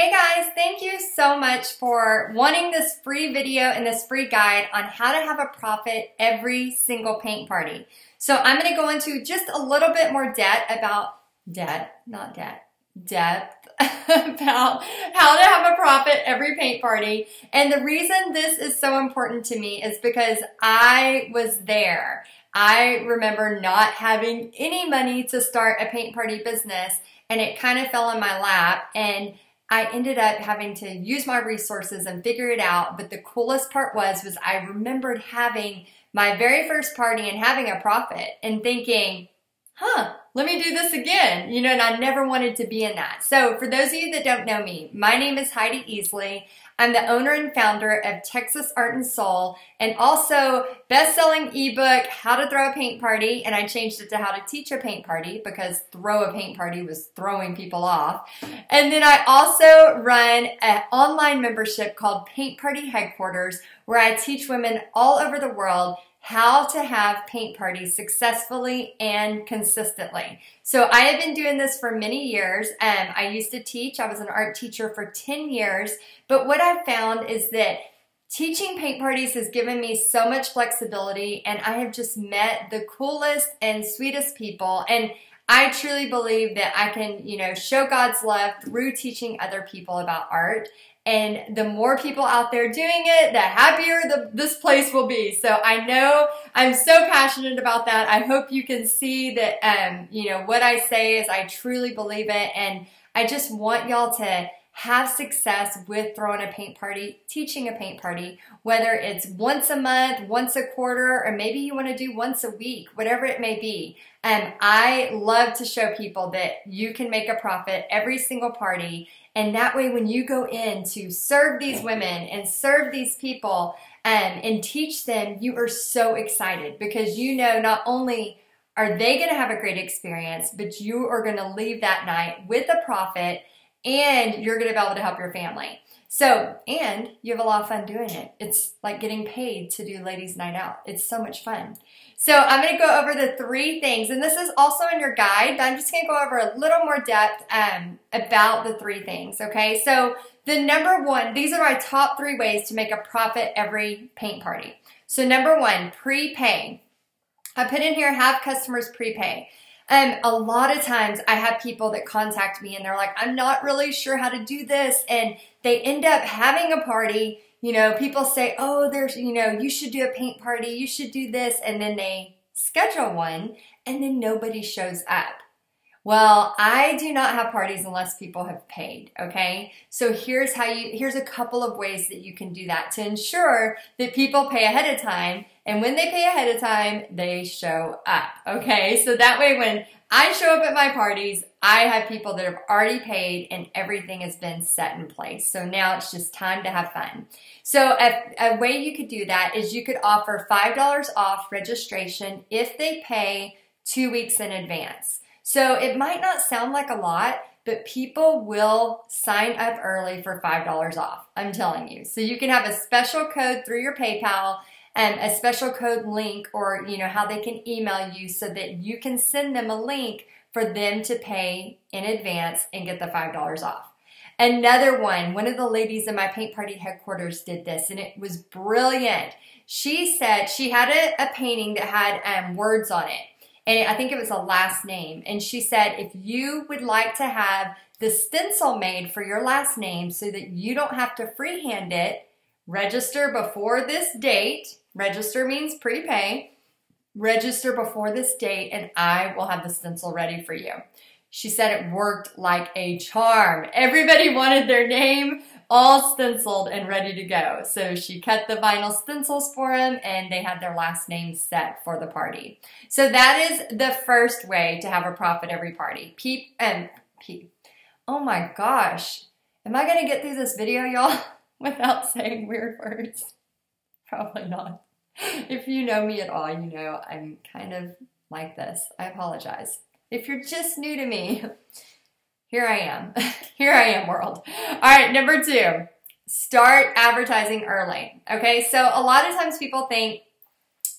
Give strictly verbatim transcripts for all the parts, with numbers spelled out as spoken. Hey guys, thank you so much for wanting this free video and this free guide on how to have a profit every single paint party. So I'm going to go into just a little bit more depth about debt, not debt, depth about how to have a profit every paint party. And the reason this is so important to me is because I was there. I remember not having any money to start a paint party business, and it kind of fell in my lap, and I ended up having to use my resources and figure it out. But the coolest part was, was I remembered having my very first party and having a profit and thinking, huh, let me do this again. You know, and I never wanted to be in that. So for those of you that don't know me, my name is Heidi Easley. I'm the owner and founder of Texas Art and Soul, and also best-selling ebook, How to Throw a Paint Party, and I changed it to How to Teach a Paint Party because throw a paint party was throwing people off. And then I also run an online membership called Paint Party Headquarters, where I teach women all over the world how to have paint parties successfully and consistently. So I have been doing this for many years. Um, I used to teach. I was an art teacher for ten years. But what I've found is that teaching paint parties has given me so much flexibility, and I have just met the coolest and sweetest people. And I truly believe that I can, you know, show God's love through teaching other people about art. And the more people out there doing it, the happier the, this place will be. So I know I'm so passionate about that. I hope you can see that, um, you know, what I say is I truly believe it. And I just want y'all to have success with throwing a paint party, teaching a paint party, whether it's once a month, once a quarter, or maybe you want to do once a week, whatever it may be. Um, I love to show people that you can make a profit every single party. And that way, when you go in to serve these women and serve these people um, and teach them, you are so excited because you know not only are they going to have a great experience, but you are going to leave that night with a profit, and you're going to be able to help your family. So, and you have a lot of fun doing it. It's like getting paid to do ladies' night out. It's so much fun. So I'm going to go over the three things, and this is also in your guide, but I'm just going to go over a little more depth um, about the three things, okay? So the number one, these are my top three ways to make a profit every paint party. So number one, prepay. I put in here, have customers prepay. Um, a lot of times I have people that contact me and they're like, I'm not really sure how to do this. And they end up having a party. You know, people say, oh, there's, you know, you should do a paint party. You should do this. And then they schedule one and then nobody shows up. Well, I do not have parties unless people have paid, okay? So here's how you, here's a couple of ways that you can do that to ensure that people pay ahead of time, and when they pay ahead of time, they show up, okay? So that way when I show up at my parties, I have people that have already paid and everything has been set in place. So now it's just time to have fun. So a, a way you could do that is you could offer five dollars off registration if they pay two weeks in advance. So it might not sound like a lot, but people will sign up early for five dollars off, I'm telling you. So you can have a special code through your PayPal and a special code link, or you know how they can email you so that you can send them a link for them to pay in advance and get the five dollars off. Another one, one of the ladies in my Paint Party Headquarters did this, and it was brilliant. She said she had a, a painting that had um, words on it. And I think it was a last name. And she said, if you would like to have the stencil made for your last name so that you don't have to freehand it, register before this date. Register means prepay. Register before this date and I will have the stencil ready for you. She said it worked like a charm. Everybody wanted their name all stenciled and ready to go. So she cut the vinyl stencils for them and they had their last name set for the party. So that is the first way to have a profit every party. Peep and peep. Oh my gosh. Am I gonna get through this video, y'all, without saying weird words? Probably not. If you know me at all, you know I'm kind of like this. I apologize. If you're just new to me, here I am. Here I am, world. All right, number two, start advertising early. Okay, so a lot of times people think,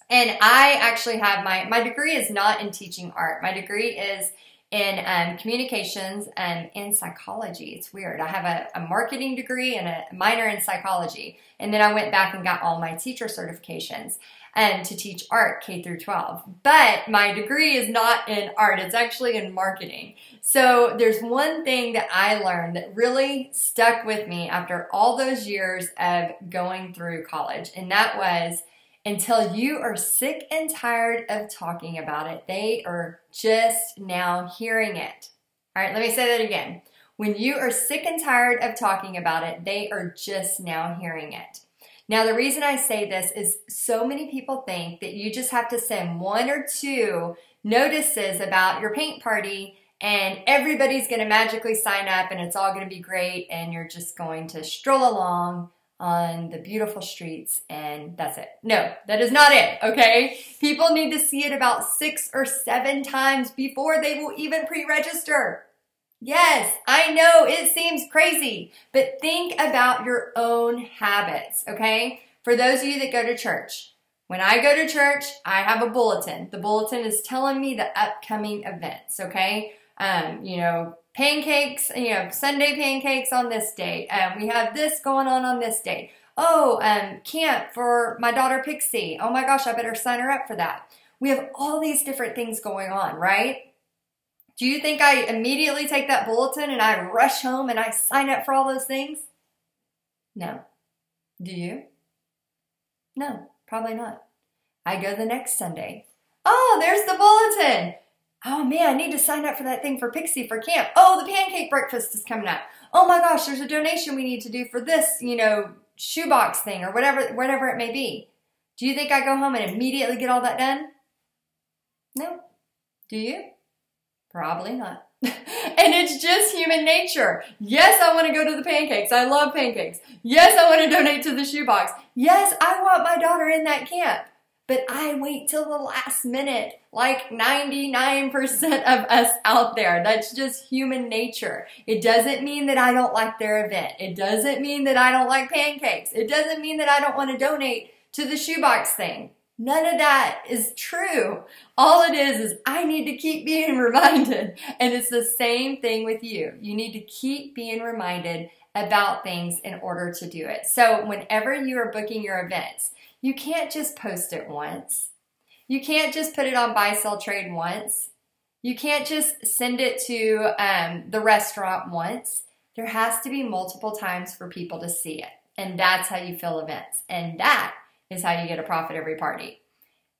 and I actually have my, my degree is not in teaching art. My degree is in um, communications and in psychology. It's weird. I have a, a marketing degree and a minor in psychology. And then I went back and got all my teacher certifications um, to teach art K through twelve. But my degree is not in art. It's actually in marketing. So there's one thing that I learned that really stuck with me after all those years of going through college. And that was, until you are sick and tired of talking about it, they are just now hearing it. All right, let me say that again. When you are sick and tired of talking about it, they are just now hearing it. Now, the reason I say this is so many people think that you just have to send one or two notices about your paint party and everybody's going to magically sign up and it's all going to be great and you're just going to stroll along on the beautiful streets, and that's it. No, that is not it, okay? People need to see it about six or seven times before they will even pre-register. Yes, I know it seems crazy, but think about your own habits, okay? For those of you that go to church, when I go to church, I have a bulletin. The bulletin is telling me the upcoming events, okay? Um, you know, pancakes, you know, Sunday pancakes on this day. Um, we have this going on on this day. Oh, um, camp for my daughter Pixie. Oh my gosh, I better sign her up for that. We have all these different things going on, right? Do you think I immediately take that bulletin and I rush home and I sign up for all those things? No. Do you? No, probably not. I go the next Sunday. Oh, there's the bulletin. Oh man, I need to sign up for that thing for Pixie for camp. Oh, the pancake breakfast is coming up. Oh my gosh, there's a donation we need to do for this, you know, shoebox thing or whatever, whatever it may be. Do you think I go home and immediately get all that done? No. Do you? Probably not. And it's just human nature. Yes, I want to go to the pancakes. I love pancakes. Yes, I want to donate to the shoebox. Yes, I want my daughter in that camp. But I wait till the last minute, like ninety-nine percent of us out there. That's just human nature. It doesn't mean that I don't like their event. It doesn't mean that I don't like pancakes. It doesn't mean that I don't want to donate to the shoebox thing. None of that is true. All it is is I need to keep being reminded. And it's the same thing with you. You need to keep being reminded about things in order to do it. So whenever you are booking your events, you can't just post it once. You can't just put it on buy, sell, trade once. You can't just send it to um, the restaurant once. There has to be multiple times for people to see it. And that's how you fill events. And that is how you get a profit every party.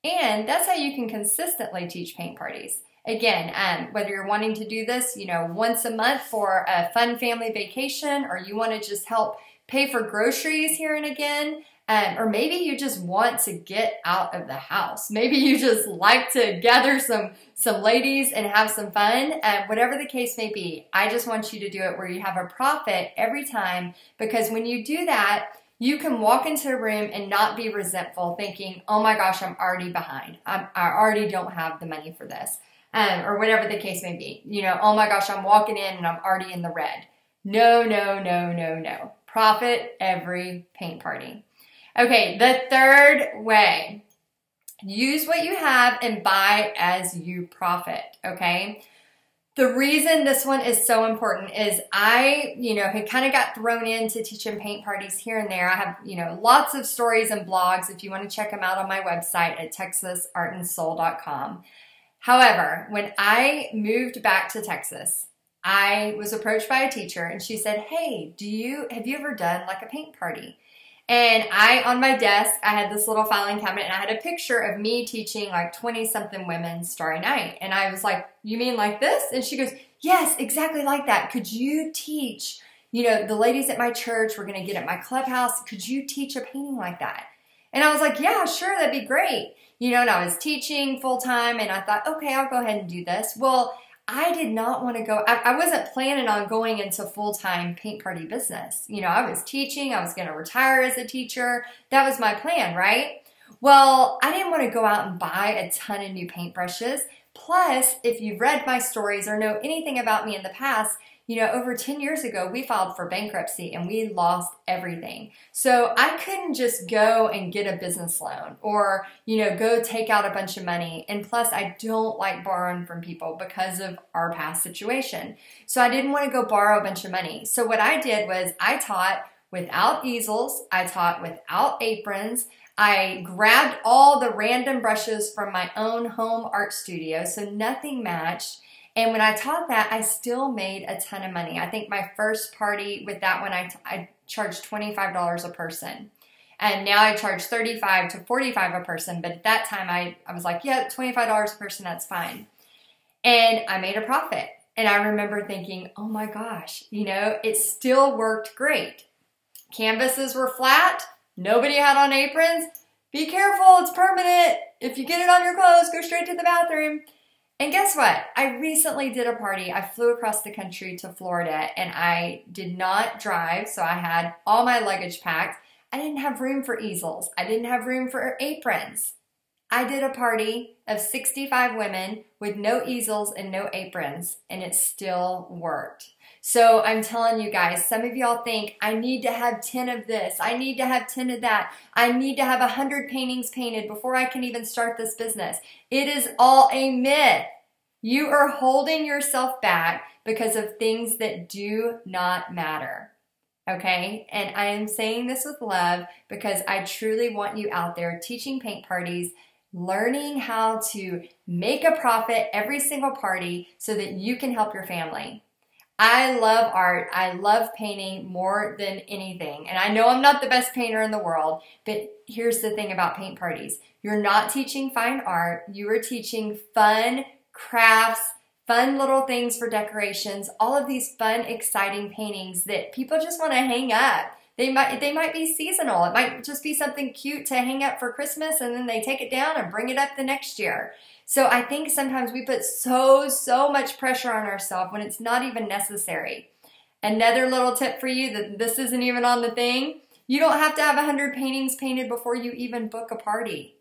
And that's how you can consistently teach paint parties. Again, um, whether you're wanting to do this, you know, once a month for a fun family vacation, or you want to just help pay for groceries here and again, Um, or maybe you just want to get out of the house. Maybe you just like to gather some, some ladies and have some fun. Uh, whatever the case may be, I just want you to do it where you have a profit every time, because when you do that, you can walk into a room and not be resentful thinking, oh my gosh, I'm already behind. I'm, I already don't have the money for this, um, or whatever the case may be. You know, oh my gosh, I'm walking in and I'm already in the red. No, no, no, no, no. Profit every paint party. Okay, the third way, use what you have and buy as you profit, okay? The reason this one is so important is I, you know, had kind of got thrown into teaching paint parties here and there. I have, you know, lots of stories and blogs if you want to check them out on my website at Texas Art and Soul dot com. However, when I moved back to Texas, I was approached by a teacher and she said, hey, do you, have you ever done like a paint party? And I, on my desk, I had this little filing cabinet and I had a picture of me teaching like twenty something women Starry Night. And I was like, you mean like this? And she goes, yes, exactly like that. Could you teach, you know, the ladies at my church, we're going to get at my clubhouse. Could you teach a painting like that? And I was like, yeah, sure. That'd be great. You know, and I was teaching full time and I thought, okay, I'll go ahead and do this. Well, I did not want to go, I, I wasn't planning on going into full-time paint party business. You know, I was teaching, I was going to retire as a teacher. That was my plan, right? Well, I didn't want to go out and buy a ton of new paintbrushes, Plus, if you've read my stories or know anything about me in the past, you know, over ten years ago, we filed for bankruptcy and we lost everything. So I couldn't just go and get a business loan or, you know, go take out a bunch of money. And plus, I don't like borrowing from people because of our past situation. So I didn't want to go borrow a bunch of money. So what I did was I taught without easels. I taught without aprons. I grabbed all the random brushes from my own home art studio, so nothing matched. And when I taught that, I still made a ton of money. I think my first party with that one, I, I charged twenty-five dollars a person. And now I charge thirty-five to forty-five dollars a person. But at that time, I, I was like, yeah, twenty-five dollars a person, that's fine. And I made a profit. And I remember thinking, oh my gosh, you know, it still worked great. Canvases were flat. Nobody had on aprons. Be careful, it's permanent. If you get it on your clothes, go straight to the bathroom. And guess what? I recently did a party. I flew across the country to Florida and I did not drive, so I had all my luggage packed. I didn't have room for easels. I didn't have room for aprons. I did a party of sixty-five women with no easels and no aprons, and it still worked. So I'm telling you guys, some of y'all think, I need to have ten of this, I need to have ten of that, I need to have one hundred paintings painted before I can even start this business. It is all a myth. You are holding yourself back because of things that do not matter, okay? And I am saying this with love because I truly want you out there teaching paint parties, learning how to make a profit every single party so that you can help your family. I love art. I love painting more than anything. And I know I'm not the best painter in the world, but here's the thing about paint parties. You're not teaching fine art. You are teaching fun crafts, fun little things for decorations, all of these fun, exciting paintings that people just want to hang up. They might, they might be seasonal. It might just be something cute to hang up for Christmas, and then they take it down and bring it up the next year. So I think sometimes we put so, so much pressure on ourselves when it's not even necessary. Another little tip for you that this isn't even on the thing, you don't have to have one hundred paintings painted before you even book a party.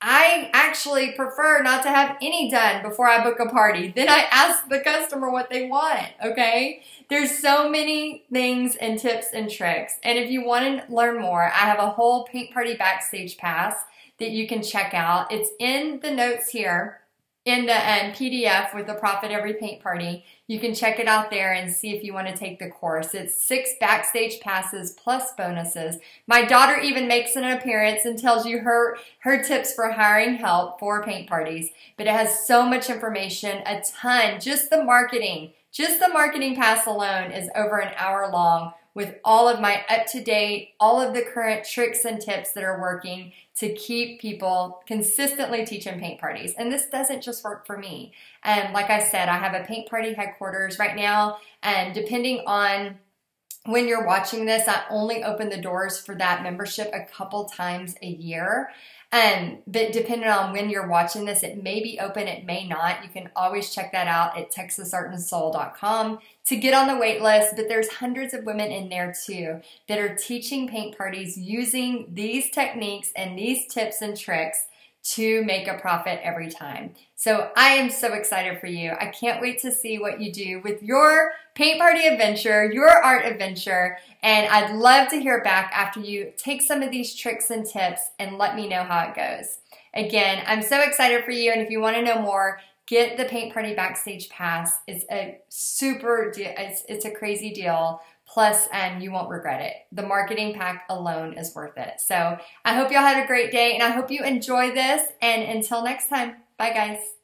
I actually prefer not to have any done before I book a party. Then I ask the customer what they want, okay? There's so many things and tips and tricks. And if you want to learn more, I have a whole Paint Party Backstage Pass that you can check out. It's in the notes here, in the um, P D F with the Profit Every Paint Party. You can check it out there and see if you want to take the course. It's six backstage passes plus bonuses. My daughter even makes an appearance and tells you her, her tips for hiring help for paint parties. But it has so much information, a ton, just the marketing. Just the marketing pass alone is over an hour long, with all of my up-to-date, all of the current tricks and tips that are working to keep people consistently teaching paint parties. And this doesn't just work for me. And um, like I said, I have a Paint Party Headquarters right now, and depending on when you're watching this, I only open the doors for that membership a couple times a year. Um, but depending on when you're watching this, it may be open, it may not. You can always check that out at Texas Art and Soul dot com to get on the wait list. But there's hundreds of women in there too that are teaching paint parties using these techniques and these tips and tricks to make a profit every time. So I am so excited for you. I can't wait to see what you do with your paint party adventure, your art adventure, and I'd love to hear back after you take some of these tricks and tips and let me know how it goes. Again, I'm so excited for you, and if you want to know more, get the Paint Party Backstage Pass. It's a super deal. It's, it's a crazy deal. Plus, um, you won't regret it. The marketing pack alone is worth it. So I hope y'all had a great day, and I hope you enjoy this. And until next time, bye guys.